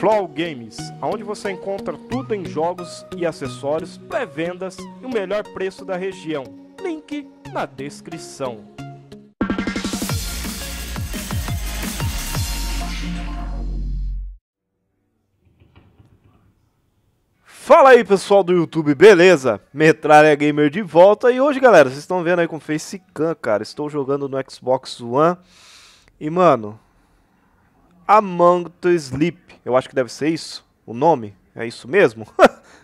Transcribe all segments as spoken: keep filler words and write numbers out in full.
Flow Games, onde você encontra tudo em jogos e acessórios, pré-vendas e o melhor preço da região. Link na descrição. Fala aí pessoal do YouTube, beleza? Metralha Gamer de volta e hoje galera, vocês estão vendo aí com facecam, cara, estou jogando no Xbox One e mano, Among the Sleep, eu acho que deve ser isso, o nome, é isso mesmo?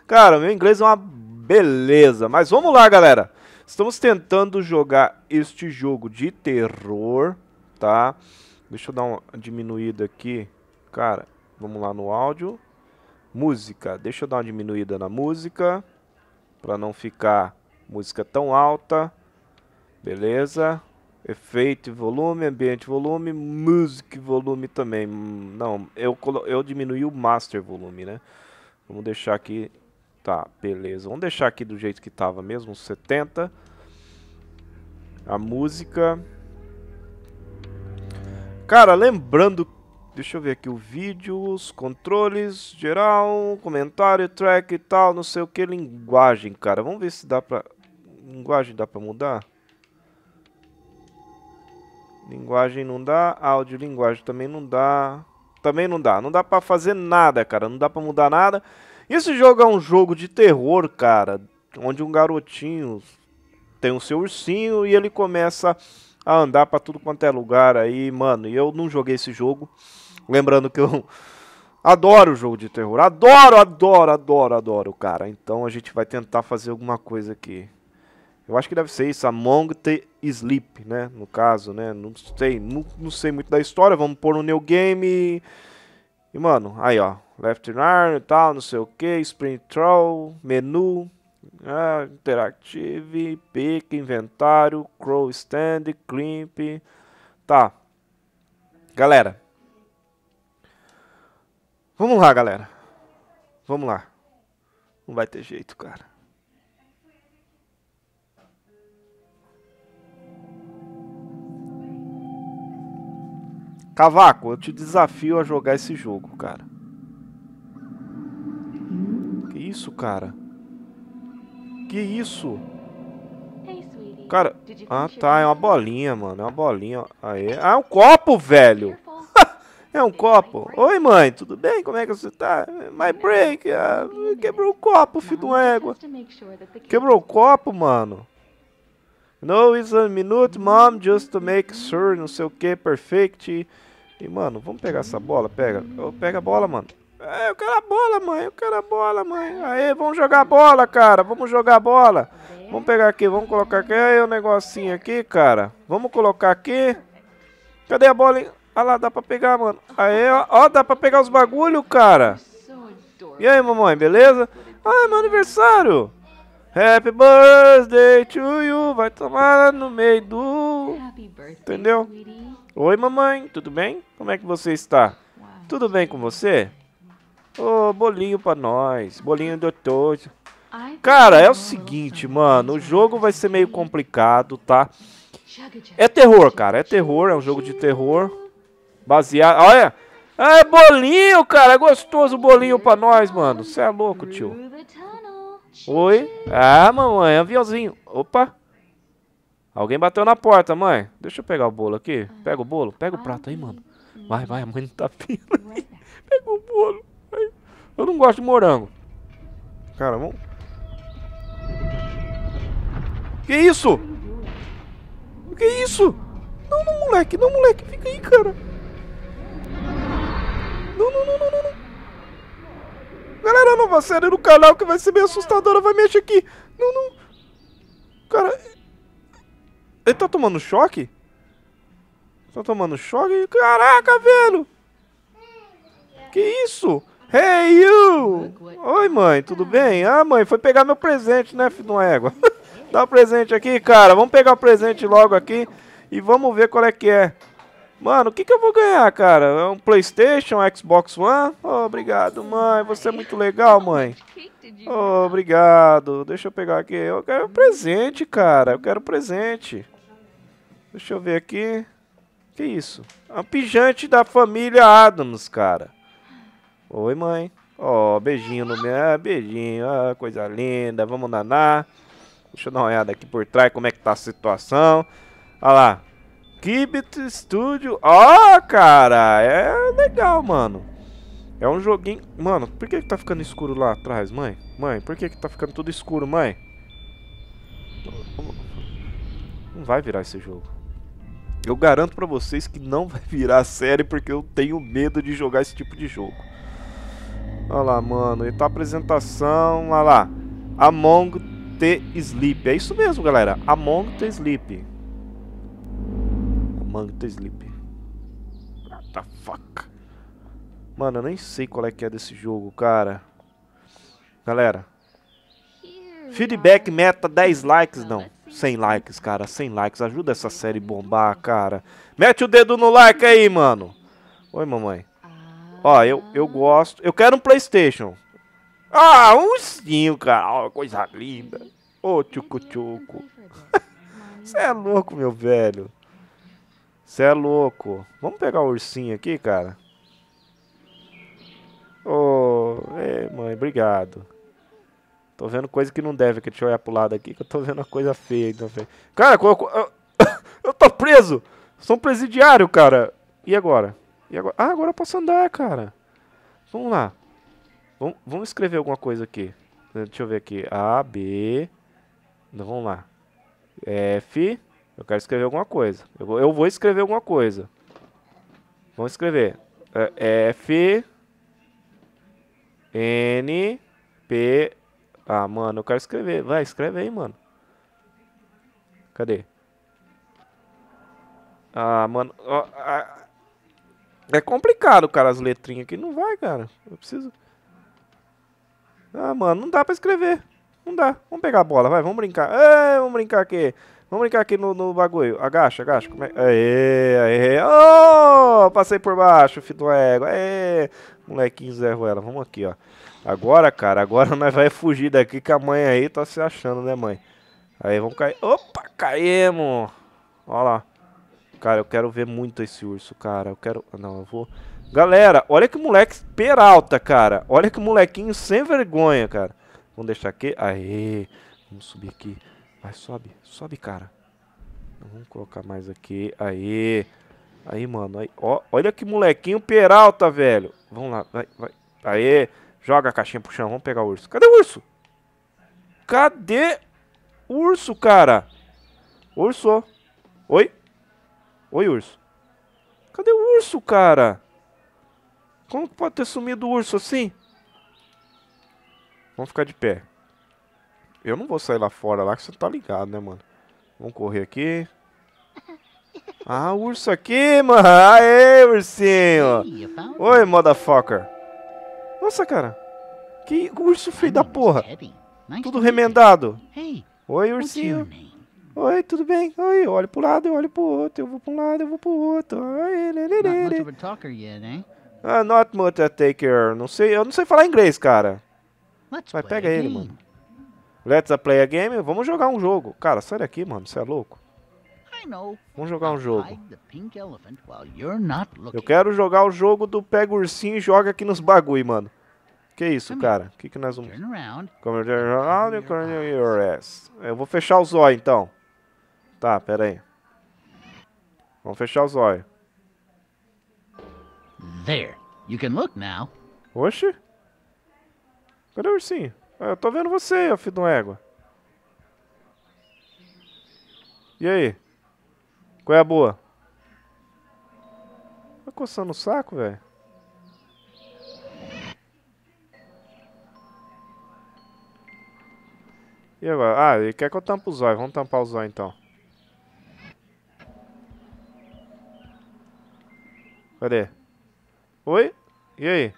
Cara, meu inglês é uma beleza, mas vamos lá galera, estamos tentando jogar este jogo de terror, tá? Deixa eu dar uma diminuída aqui, cara, vamos lá no áudio. Música, deixa eu dar uma diminuída na música, para não ficar música tão alta, beleza, efeito, volume, ambiente, volume, music, volume também, não, eu, eu diminui o master volume, né, vamos deixar aqui, tá, beleza, vamos deixar aqui do jeito que tava mesmo, setenta, a música, cara, lembrando que deixa eu ver aqui o vídeo, os controles, geral, comentário, track e tal, não sei o que, linguagem, cara. Vamos ver se dá pra... Linguagem dá pra mudar? Linguagem não dá, áudio, linguagem também não dá. Também não dá, não dá pra fazer nada, cara, não dá pra mudar nada. Esse jogo é um jogo de terror, cara, onde um garotinho tem o seu ursinho e ele começa a andar pra tudo quanto é lugar aí, mano. E eu não joguei esse jogo. Lembrando que eu adoro jogo de terror. Adoro, adoro, adoro, adoro, cara. Então a gente vai tentar fazer alguma coisa aqui. Eu acho que deve ser isso. Among the Sleep, né? No caso, né? Não sei, não, não sei muito da história. Vamos pôr no New Game. E, e mano, aí, ó. Left turn e tal, não sei o que. Sprint Troll, menu. Ah, interactive, pick, inventário, crow stand, climp. Tá. Galera. Vamos lá, galera. Vamos lá. Não vai ter jeito, cara. Cavaco, eu te desafio a jogar esse jogo, cara. Que isso, cara? Que isso? Cara... Ah, tá. É uma bolinha, mano. É uma bolinha. Aí. Ah, é um copo, velho. É um copo. Oi, mãe, tudo bem? Como é que você tá? My break. Ah, quebrou o copo, filho de uma égua. Quebrou o copo, mano. No, it's a minute, mom, just to make sure, não sei o que, perfect. E, mano, vamos pegar essa bola? Pega. Oh, pega a bola, mano. É, eu quero a bola, mãe. Eu quero a bola, mãe. Aê, vamos jogar a bola, cara. Vamos jogar a bola. Vamos pegar aqui, vamos colocar aqui. Aí, o negocinho aqui, cara. Vamos colocar aqui. Cadê a bola, hein? Ah lá, dá pra pegar, mano. Aí, ó, ó, dá pra pegar os bagulho, cara. E aí, mamãe, beleza? Ah, meu aniversário. Happy birthday to you. Vai tomar no meio do... Entendeu? Oi, mamãe, tudo bem? Como é que você está? Tudo bem com você? Ô, oh, bolinho pra nós. Bolinho do tojo. Cara, é o seguinte, mano. O jogo vai ser meio complicado, tá? É terror, cara. É terror, é um jogo de terror. Baseado... Olha! É bolinho, cara! É gostoso o bolinho pra nós, mano. Você é louco, tio. Oi? Ah, mamãe, aviãozinho. Opa! Alguém bateu na porta, mãe. Deixa eu pegar o bolo aqui. Pega o bolo. Pega o prato aí, mano. Vai, vai, a mãe não tá vindo. Pega o bolo. Vai. Eu não gosto de morango. Cara, vamos... Que isso? Que isso? Não, não, moleque. Não, moleque. Fica aí, cara. Não, não, não, não, não, não. Galera, nova série no canal que vai ser meio assustadora. Vai mexer aqui. Não, não. Cara... Ele tá tomando choque? Tá tomando choque? Caraca, velho! Que isso? Hey, you! Oi, mãe, tudo bem? Ah, mãe, foi pegar meu presente, né, filho de uma égua? Dá um presente aqui, cara. Vamos pegar o presente logo aqui e vamos ver qual é que é. Mano, o que que eu vou ganhar, cara? Um Playstation, um Xbox One? Oh, obrigado, mãe. Você é muito legal, mãe. Oh, obrigado. Deixa eu pegar aqui. Eu quero um presente, cara. Eu quero um presente. Deixa eu ver aqui. Que isso? É um pijama da família Adams, cara. Oi, mãe. Ó, oh, beijinho no meu... Ah, beijinho. Ah, coisa linda. Vamos nanar. Deixa eu dar uma olhada aqui por trás como é que tá a situação. Olha lá. Kibit Studio. Ó, oh, cara. É legal, mano. É um joguinho... Mano, por que que tá ficando escuro lá atrás, mãe? Mãe, por que que tá ficando tudo escuro, mãe? Não vai virar esse jogo. Eu garanto pra vocês que não vai virar a série, porque eu tenho medo de jogar esse tipo de jogo. Olha lá, mano, e tá a apresentação, olha lá, Among the Sleep, é isso mesmo, galera, Among the Sleep. Among the Sleep. What the fuck? Mano, eu nem sei qual é que é desse jogo, cara. Galera, feedback meta dez likes, não, cem likes, cara, cem likes, ajuda essa série bombar, cara. Mete o dedo no like aí, mano. Oi, mamãe. Ó, eu, eu gosto... Eu quero um Playstation. Ah, um ursinho, cara. Ó, coisa linda. Ô, tchucu-tchucu. Você é louco, meu velho. Você é louco. Vamos pegar o ursinho aqui, cara? Ô, ei, mãe, obrigado. Tô vendo coisa que não deve. Deixa eu olhar pro lado aqui, que eu tô vendo uma coisa feia. Então, feia. Cara, eu, eu, eu tô preso. Sou um presidiário, cara. E agora? E agora? Ah, agora eu posso andar, cara. Vamos lá. Vom, vamos escrever alguma coisa aqui. Deixa eu ver aqui. A, B. Então, vamos lá. F. Eu quero escrever alguma coisa. Eu vou, eu vou escrever alguma coisa. Vamos escrever. F. N. P. Ah, mano, eu quero escrever. Vai, escreve aí, mano. Cadê? Ah, mano... Oh, ah. É complicado, cara, as letrinhas aqui. Não vai, cara. Eu preciso... Ah, mano, não dá pra escrever. Não dá. Vamos pegar a bola, vai. Vamos brincar. Ei, vamos brincar aqui. Vamos brincar aqui no, no bagulho. Agacha, agacha. Como é... Aê, aê. Oh, passei por baixo, filho do égua. Aê. Molequinho Zé Ruela. Vamos aqui, ó. Agora, cara, agora nós vai fugir daqui, que a mãe aí tá se achando, né, mãe? Aí, vamos cair. Opa, caímos. Ó lá. Cara, eu quero ver muito esse urso, cara. Eu quero... Não, eu vou... Galera, olha que moleque peralta, cara. Olha que molequinho sem vergonha, cara. Vamos deixar aqui. Aê. Vamos subir aqui. Vai, sobe. Sobe, cara. Vamos colocar mais aqui. Aê. Aí, mano. Aí. Ó, olha que molequinho peralta, velho. Vamos lá. Vai, vai. Aê. Joga a caixinha pro chão. Vamos pegar o urso. Cadê o urso? Cadê o urso, cara? Urso. Oi? Oi, urso. Cadê o urso, cara? Como que pode ter sumido o urso assim? Vamos ficar de pé. Eu não vou sair lá fora, lá que você tá ligado, né, mano? Vamos correr aqui. Ah, urso aqui, mano. Aê, ursinho. Oi, motherfucker. Nossa, cara. Que urso feio da porra. Tudo remendado. Oi, ursinho. Oi, tudo bem? Oi, eu olho pro lado, eu olho pro outro, eu vou pra um lado, eu vou pro outro. Ai, lê, lê, lê, lê. Not much of a talker yet, eh? Ah, not much of a taker. Não sei, eu não sei falar inglês, cara. Let's Vai, pega ele, game. mano. Let's a play a game. Vamos jogar um jogo. Cara, sai daqui, mano, você é louco. I know. Vamos jogar um jogo. Eu quero jogar o jogo do pega o ursinho e joga aqui nos bagulho, mano. Que isso, cara? O que que nós vamos... Turn around. Turn around, turn your ass. Eu vou fechar os olhos, então. Tá, pera aí. Vamos fechar os olhos. There. You can look now. Oxi. Cadê o ursinho? Eu tô vendo você, ó, filho de uma égua. E aí? Qual é a boa? Tá coçando o saco, velho? E agora? Ah, ele quer que eu tampe os olhos. Vamos tampar os olhos, então. Cadê? Oi? E aí?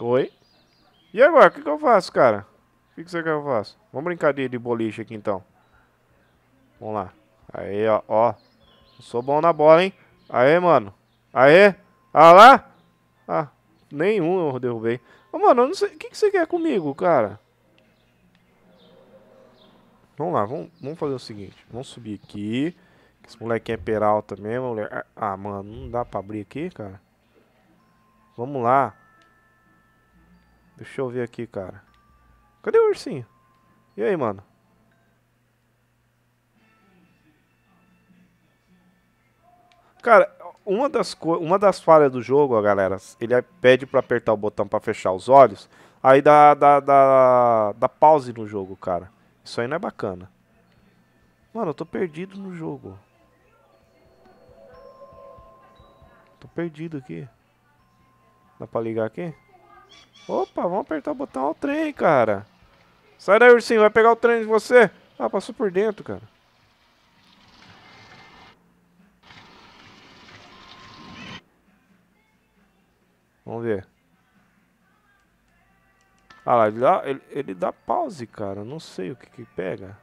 Oi? E agora? O que que eu faço, cara? O que que você quer que eu faça? Vamos brincar de, de boliche aqui, então. Vamos lá. Aí, ó. ó. Não sou bom na bola, hein? Aê, mano. Aê. Ah lá? Ah, nenhum eu derrubei. Ô, mano, eu não sei. O que que você quer comigo, cara? Vamos lá, vamos, vamos fazer o seguinte. Vamos subir aqui. Esse moleque é peralta mesmo. Ah, mano, não dá pra abrir aqui, cara. Vamos lá. Deixa eu ver aqui, cara. Cadê o ursinho? E aí, mano? Cara, uma das, uma das falhas do jogo, ó, galera, ele pede pra apertar o botão pra fechar os olhos. Aí dá, dá, dá, dá pause no jogo, cara. Isso aí não é bacana. Mano, eu tô perdido no jogo. Tô perdido aqui. Dá pra ligar aqui? Opa, vamos apertar o botão ao trem, cara. Sai daí, ursinho, vai pegar o trem de você. Ah, passou por dentro, cara. Vamos ver. Ah lá, ele dá, ele, ele dá pause, cara. Não sei o que que pega.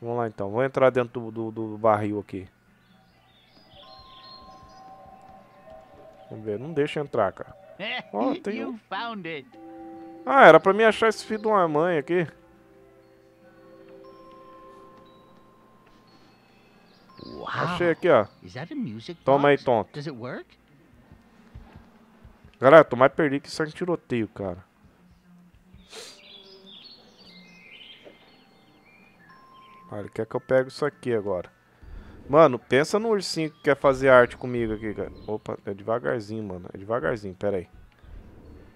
Vamos lá, então. Vou entrar dentro do, do, do barril aqui. Vamos ver. Não deixa entrar, cara. Oh, tem um... Ah, era pra mim achar esse filho de uma mãe aqui. Wow. Achei aqui, ó. Toma aí, tonto. Galera, tô mais perdido que isso é um tiroteio, cara. Ah, ele quer que eu pegue isso aqui agora. Mano, pensa no ursinho que quer fazer arte comigo aqui, cara. Opa, é devagarzinho, mano. É devagarzinho, pera aí.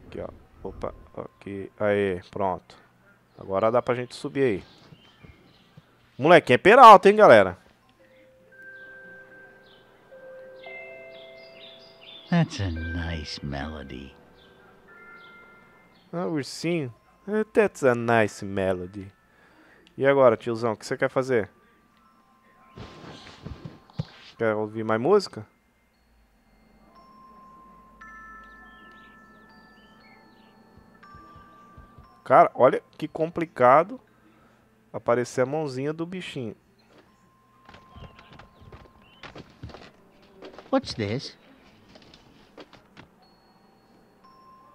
Aqui, ó. Opa, aqui. Aê, pronto. Agora dá pra gente subir aí. Moleque, é peralta, hein, galera? That's a nice melody. Ah, ursinho. That's a nice melody. E agora, tiozão, o que você quer fazer? Quer ouvir mais música? Cara, olha que complicado aparecer a mãozinha do bichinho. What's this?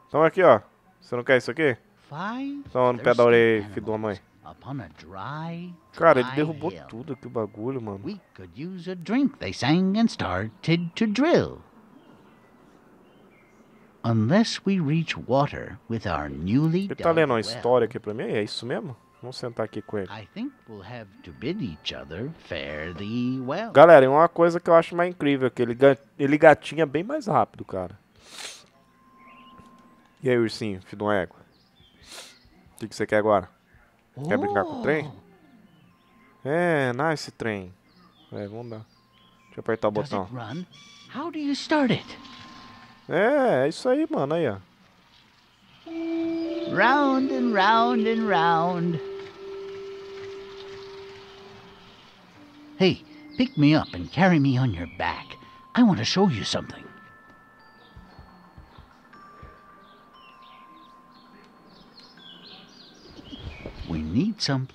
Então aqui, ó. Você não quer isso aqui? Toma no pé da orelha, filho da mãe. Cara, ele derrubou tudo aqui o bagulho, mano. Ele tá lendo uma história aqui pra mim? É isso mesmo? Vamos sentar aqui com ele. Galera, é uma coisa que eu acho mais incrível que ele, ele gatinha bem mais rápido, cara. E aí, ursinho, filho de uma égua? O que que você quer agora? Quer brincar com o trem? É, nice trem. É, vamos dar. Deixa eu apertar o botão. É, é isso aí, mano. Aí, ó. Round and round and round. Hey, pick me up and carry me on your back. I want to show you something.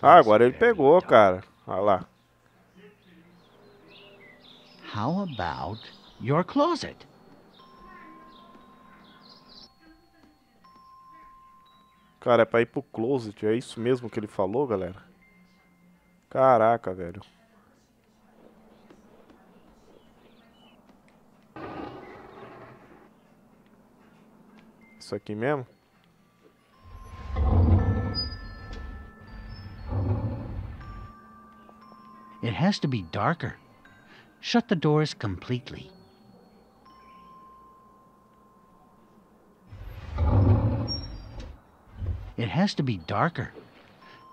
Ah, agora ele pegou, cara. Olha lá. How about your closet? Cara, é pra ir pro closet. É isso mesmo que ele falou, galera? Caraca, velho. Isso aqui mesmo? It has to be darker. Shut the doors completely. It has to be darker.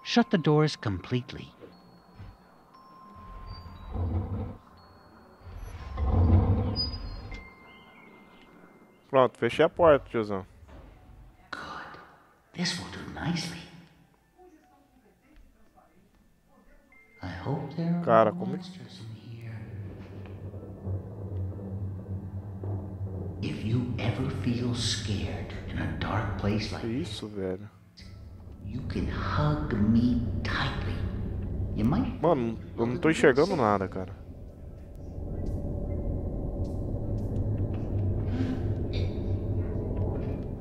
Shut the doors completely. Pronto, fechei a porta, tiozão. Good. This will do nicely. Cara, como é isso, velho? Mano, eu não tô enxergando nada, cara.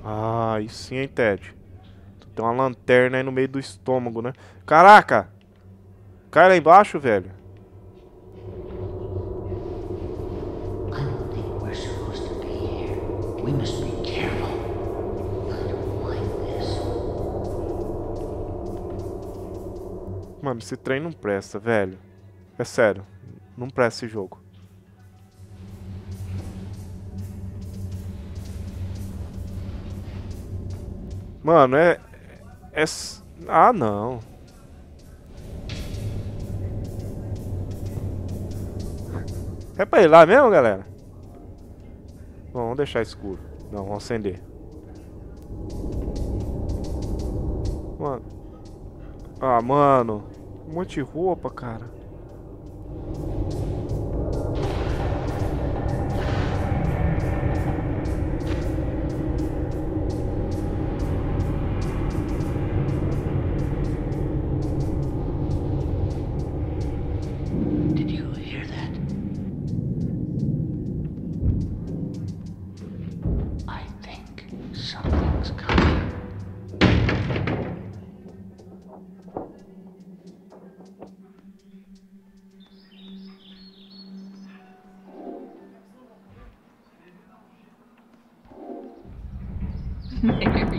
Ah, isso sim, hein, Ted? Tem uma lanterna aí no meio do estômago, né? Caraca! Cai lá embaixo, velho. Mano, esse trem não presta, velho. É sério, não presta esse jogo. Mano, é... é... ah, não. É pra ir lá mesmo, galera? Bom, vamos deixar escuro. Não, vamos acender. Mano. Ah, mano. Um monte de roupa, cara.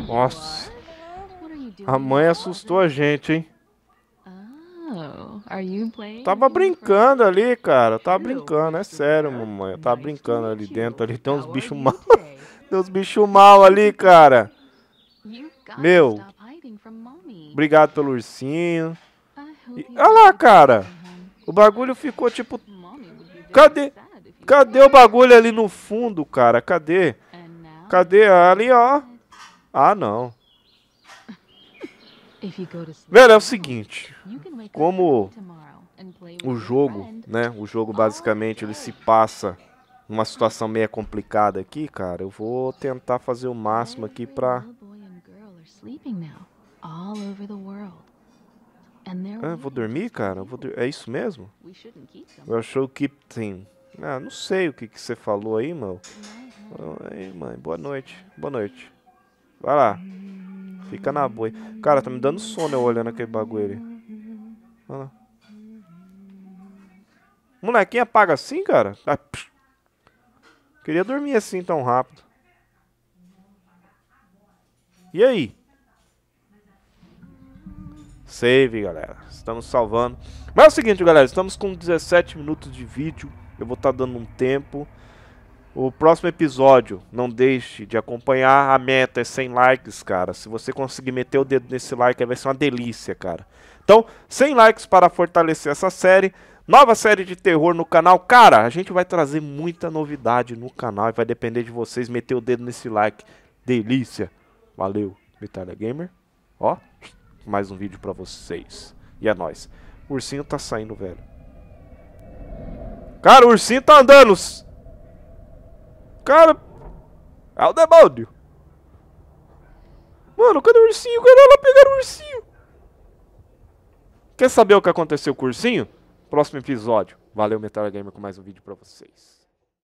Nossa, a mãe assustou a gente, hein? Tava brincando ali, cara. Tava brincando, é sério, mamãe. Eu tava brincando ali dentro, ali tem uns bichos mal. Tem uns bichos mal ali, cara. Meu, obrigado pelo ursinho. E, olha lá, cara. O bagulho ficou tipo... Cadê? Cadê o bagulho ali no fundo, cara? Cadê? Cadê? Ali, ó. Ah, não. Velho, é o seguinte. Como o jogo, né? O jogo basicamente ele se passa numa situação meio complicada aqui, cara. Eu vou tentar fazer o máximo aqui pra... Ah, vou dormir, cara? Vou dur... É isso mesmo? Eu show keep thing. Ah, não sei o que que você falou aí, mano. Aí, mãe. Boa noite. Boa noite. Vai lá. Fica na boi. Cara, tá me dando sono eu olhando aquele bagulho ali. Vai lá. Molequinho apaga assim, cara? Ah, queria dormir assim tão rápido. E aí? Save, galera. Estamos salvando. Mas é o seguinte, galera. Estamos com dezessete minutos de vídeo. Eu vou estar dando um tempo. O próximo episódio, não deixe de acompanhar, a meta é cem likes, cara. Se você conseguir meter o dedo nesse like, vai ser uma delícia, cara. Então, cem likes para fortalecer essa série. Nova série de terror no canal. Cara, a gente vai trazer muita novidade no canal e vai depender de vocês meter o dedo nesse like. Delícia. Valeu, Metralha Gamer. Ó, mais um vídeo pra vocês. E é nóis. O ursinho tá saindo, velho. Cara, o ursinho tá andando... Cara, é o Debaldio. Mano, cadê o ursinho? Cadê ela pegar o ursinho? Quer saber o que aconteceu com o ursinho? Próximo episódio. Valeu, Metralha Gamer, com mais um vídeo pra vocês.